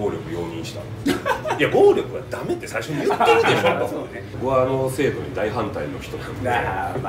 暴力容認したいや暴力はダメって最初に言ってるでしょ。僕はあの制度に大反対の人なんで、まあね、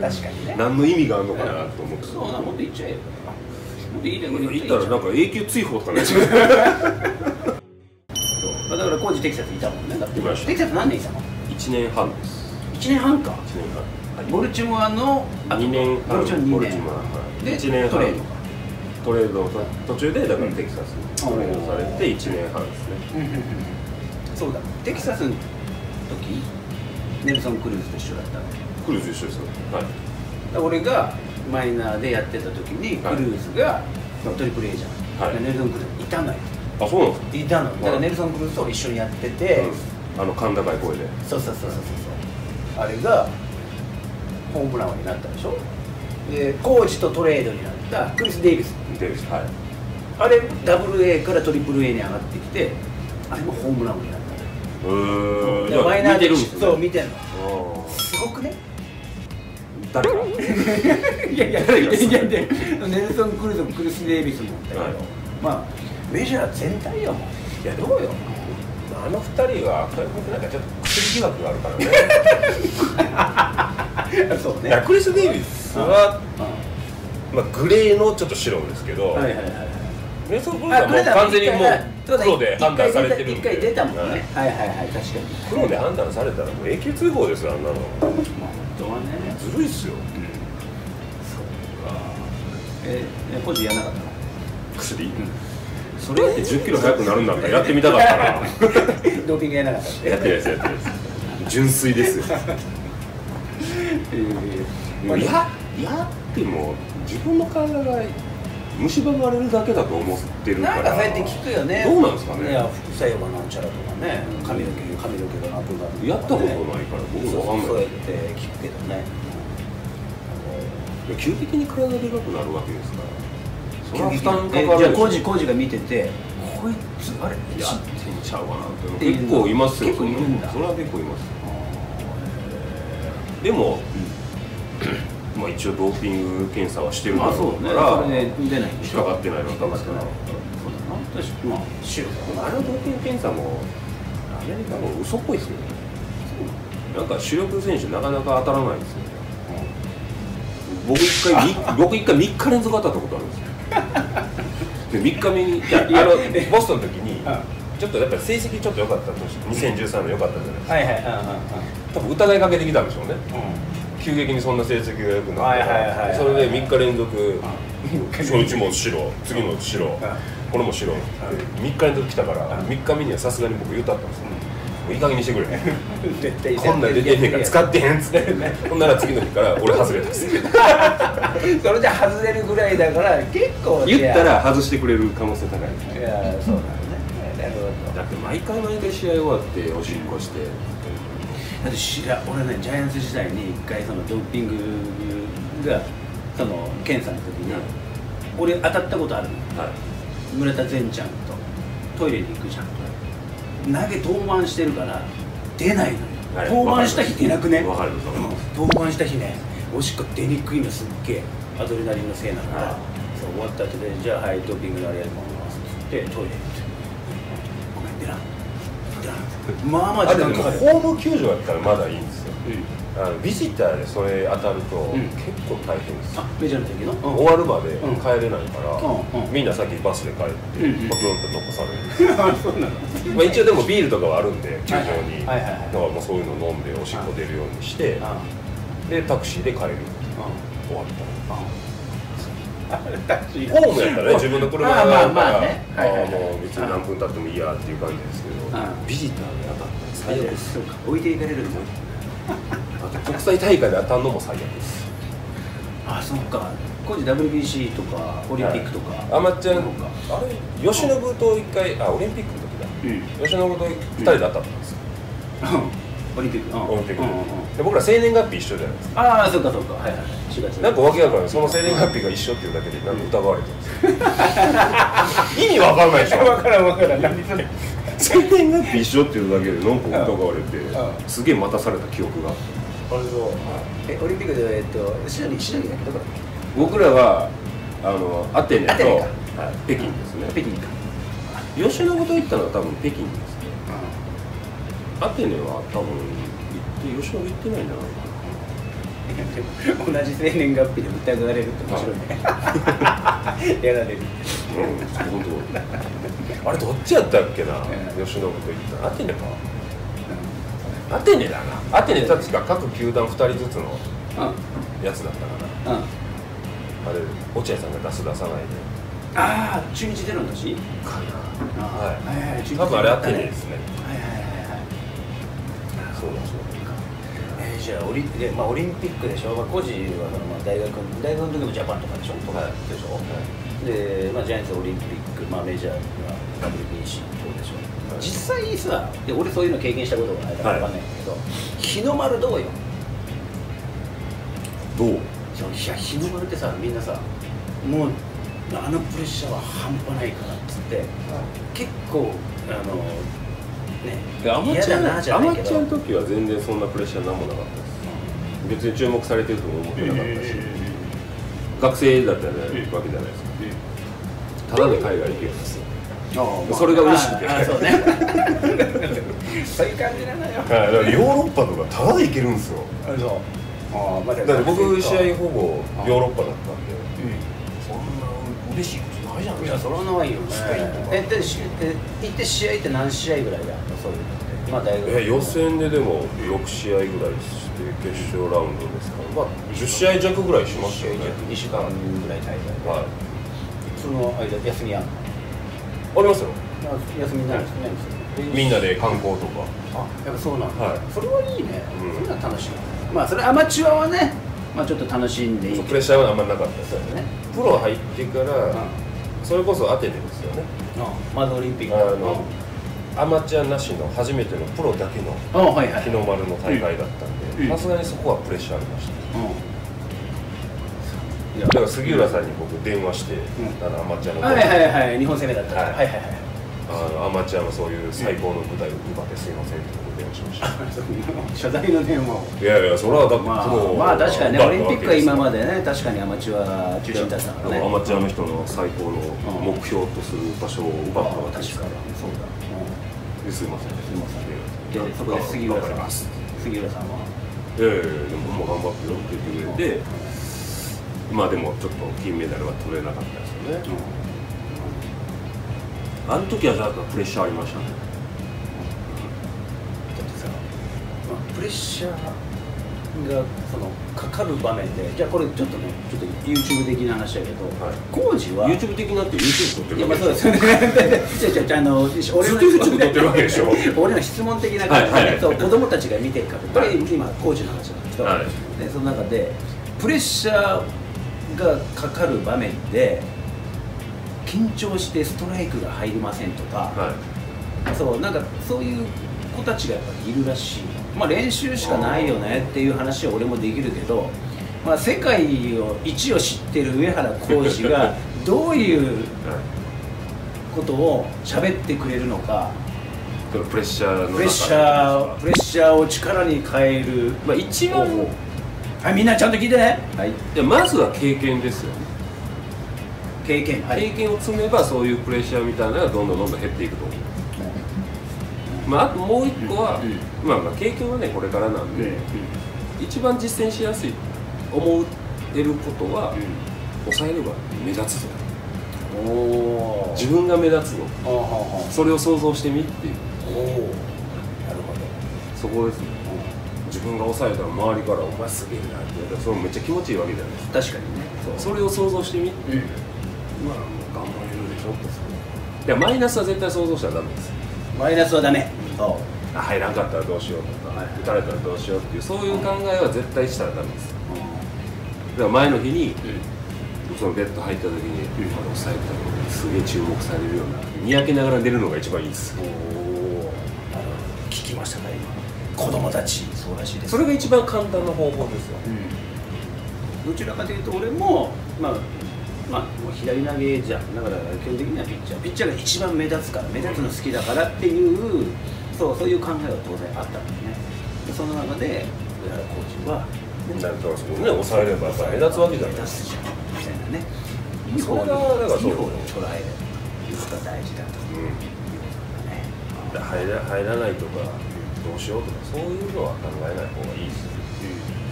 確かにね、何の意味があるのかなと思って。そうなもんで言っちゃえよ、言ったらなんか永久追放とかなっちゃうだから工事テキサスいたもんね。だってテキサス何年いたの？ 1年半です。1年半か。1年半。ボルチモアの2年半。ボルチモアでトレードか。トレード途中でだからテキサスにトレードされて1年半ですね。そうだ、テキサスの時ネルソン・クルーズと一緒だったわけ。クルーズ一緒ですよ。はい。俺がマイナーでやってた時にクルーズがトリプル A じゃん。ネルソン・クルーズいたのよ。あ、そうなんですか。いたの。だからネルソン・クルーズと一緒にやってて、あの甲高い声で。そうそうそうそうそう。あれがホームラン王になったでしょ。で、コーチとトレードになったクリス・デイビス。はい、あれダブル A からトリプル A に上がってきて、あれもホームランになった。マイナーでそう見てるのすごくね。誰かいやいやいやいや、ネルソン・クルーズもクリス・デイビスもだけど、まあメジャー全体やもん。いやどうよ、あの2人はなんかちょっと薬疑惑があるからね。そうね、クリス・デイビスはまあグレーのちょっと白ですけど、メソブルはもう完全にもう黒で判断されてるんで、一回出たもんね。はいはいはい、確かに黒で判断されたらもう永久追放ですよ、あんなの。本当はね、ずるいっすよ。そうか。個人やんなかったの薬。それって10キロ速くなるんだったらやってみたかったな。ドーピングやんなかった。やってないです、やってないです、純粋ですよ。やっても自分の体が蝕まれるだけだと思ってるから、なんかそうやって聞くよね。どうなんですかね。いや、副作用がなんちゃらとかね、髪の毛がなくなるとかね、やったことないから僕も分かんない。そうやって聞くけどね、急激に体でかくなるわけですから、その負担かかるでしょ。じゃあコージが見てて、こいつあれやってんちゃうかなって。結構いますよ。結構いるんだ。それは結構います。でもまあ一応ドーピング検査はしてるから、それで引っかかってないのかもしれない。まああのドーピング検査もアメリカも嘘っぽいですよね。なんか主力選手なかなか当たらないですよね。僕一回3日連続当たったことあるんですよ。で3日目にボストンの時にちょっとやっぱり成績ちょっと良かったとして、2013年良かったじゃないですか。多分疑いかけてきたんでしょうね。急激にそんな成績が良くなって、それで3日連続、初日も白、次も白、これも白、3日連続来たから、3日目にはさすがに僕言うたったんですよ。いい加減にしてくれ、こんなん出てんねんから使ってへんっつって、ほんなら次の日から俺外れたっす。それで外れるぐらいだから、結構言ったら外してくれる可能性高いですね。いや、そうだね。だって毎回毎回試合終わって、おしっこして。だって俺ね、ジャイアンツ時代に1回そのドーピングがその検査の時に、俺当たったことあるの、村田善ちゃんとトイレに行くじゃん。登板してるから出ないのよ。登板した日出なくね。登板した日ね、おしっこ出にくいのすっげえ、アドレナリンのせいなのか、終わった後でじゃあはいドーピングのあれやりますってトイレに行って、ごめん出なまあまあ時間かかる。ホーム球場だったらまだいいんですよ。ビジターでそれ当たると結構大変です。メジャーの時の終わるまで帰れないから、みんな先バスで帰ってブロンと残される。まあ一応でもビールとかはあるんで球場に、だからもうそういうの飲んでおしっこ出るようにして、でタクシーで帰る。終わったら。ホームやったらね、自分の車があるから、もう別に何分経ってもいいやっていう感じですけど、ビジターで当たったら最悪です。置いていかれるんだ。あと国際大会で当たるのも最悪です。ああ、そっか。当時 WBC とかオリンピックとかアマチュアのか、あれ由伸と1回、あ、オリンピックの時だ、由伸と2人で当たったんですよ、オリンピック。僕ら生年月日一緒じゃないですか。ああ、そうかそうか、はいはい。なんかわけだからその生年月日が一緒っていうだけでなんで疑われてるんですよ。意味わかんないでしょ。わからんわからん、何それ。生年月日一緒っていうだけでなんか疑われて、すげえ待たされた記憶があって。あれそう、オリンピックでシドニーだけど、僕らはアテネと北京ですね。北京か。吉野ごと行ったのは多分北京ですね。アテネは多分行って吉野行ってないんじゃないかな。同じ生年月日で訴えられるって面白いね。やられる。うん、あれどっちやったっけな、吉野と言ったらアテネか。アテネだな。アテネたちが各球団2人ずつのやつだったから、あれ落合さんが出す出さないで。ああ、中日での年。かな。はい。多分あれアテネですね。そうだそうだ。じゃあオリンピックでしょ、コジは大学の時もジャパンとかでしょ、で、ジャイアンツオリンピック、メジャーは WBC とでしょ、実際さ、俺、そういうの経験したことがないから分かんないんだけど、日の丸どうよ、どう？いや、日の丸ってさ、みんなさ、もうあのプレッシャーは半端ないからっつって、結構、アマチュアの時は全然そんなプレッシャーなんもなかったです。別に注目されてるとも思ってなかったし、学生だったら行くわけじゃないですか。ただで海外行けるんですよ。それが嬉しくて。そういう感じなんだよ。だからヨーロッパとかただで行けるんですよ。だって僕試合ほぼヨーロッパだったんで、そんな嬉しいことないじゃん。いやそれはないよ。スペインとか。行って試合って何試合ぐらいだ？予選ででも6試合ぐらいして決勝ラウンドですから、10試合弱ぐらいしましたよね。2週間ぐらい滞在。はい。その間休みあるの？ありますよ。休みになるんですね。みんなで観光とか。あ、やっぱそうなんだ。それはいいね。それは楽しい。まあそれアマチュアはね、ちょっと楽しんでいい。プレッシャーはあんまりなかったですよね。プロ入ってから、それこそアテネですよね。まずオリンピックの。アマチュアなしの初めてのプロだけの日の丸の大会だったんで、さすがにそこはプレッシャーありました。だから杉浦さんに僕電話して、アマチュアの日本攻めだったらアマチュアのそういう最高の舞台を奪ってすいませんってことを電話しました。謝罪の電話を。いやいや、それはだってまあ確かにね、オリンピックは今までね、確かにアマチュア中心だったからね、アマチュアの人の最高の目標とする場所を奪ったわけですから。そうだ、すいません、そこで杉浦さんは、でも頑張ってやってくれて、まあでもちょっと金メダルは取れなかったですよね。あの時はなんかプレッシャーありましたね。だってさ、プレッシャーがかかる場面で、じゃあこれちょっとね、YouTube 的な話だけど、コージは YouTube 的なって YouTube 撮ってるわけでしょ。いや、まあそうですよね。ずっと YouTube 撮ってるわけでしょ。俺の質問的な感じで、子供たちが見てるから、これ今コージの話なんですけど、その中でプレッシャーがかかる場面で緊張してストライクが入りませんとか、なんかそういう子たちがやっぱりいるらしい。まあ練習しかないよねっていう話は俺もできるけど、まあ世界を一を知ってる上原浩二がどういうことを喋ってくれるのか。プレッシャーの中でプレッシャーを力に変える。まあ一番、はい、みんなちゃんと聞いてね。はい。でまずは経験ですよね。経験を積めばそういうプレッシャーみたいなのがどんどん減っていくと思う。あともう一個は、経験はねこれからなんで、一番実践しやすい思えることは、抑えれば目立つぞ、自分が目立つぞ、それを想像してみっていう。なるほど、そこですね。自分が抑えたら周りから「お前すげえな」って言ったら、それめっちゃ気持ちいいわけじゃないですか。確かにね。それを想像してみって、まあ頑張れるでしょって。いや、マイナスは絶対想像したらダメです。マイナスはダメ。入らんかったらどうしようとか、打たれたらどうしようっていう、そういう考えは絶対したらダメです。だから前の日にそのベッド入った時に抑えたのがすげえ注目されるような、にやけながら寝るのが一番いいです。聞きましたか、今子供たち。そうらしいです。それが一番簡単な方法ですよ。どちらかというと俺も左投げじゃん。だから基本的にはピッチャーが一番目立つから、目立つの好きだからっていう、そういう考えは当然あったんですね。その中で上原コーチは抑えれば目立つわけじゃないですかみたいなね。それがだからそう捉えいうことが大事だということだね。入らないとかどうしようとかそういうのは考えない方がいいし、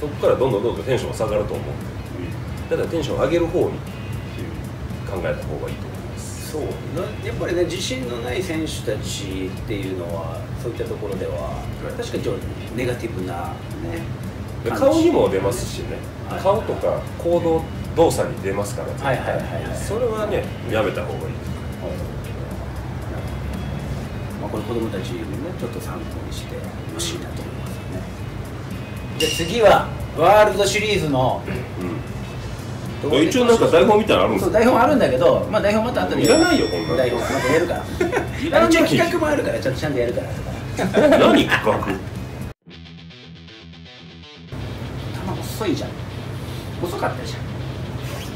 そこからどんどんテンション下がると思うんで、だからテンション上げる方に考えた方がいいと思います。そうやっぱりね、自信のない選手たちっていうのはそういったところでは確かにネガティブなね、顔にも出ますしね、顔とか行動動作に出ますから、それはね、やめたほうがいい。これ子供たちにもちょっと参考にしてほしいなと思いますね。じゃあ次はワールドシリーズの、一応なんか台本みたいなのあるんですか？台本あるんだけど、まあ台本また後でいらないよ、こんな台本またやるから、企画もあるからちゃんとやるから。何企画？遅いじゃん。遅かったじゃん。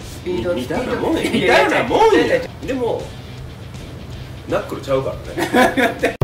スピードみたいなもんや。でもナックルちゃうからね。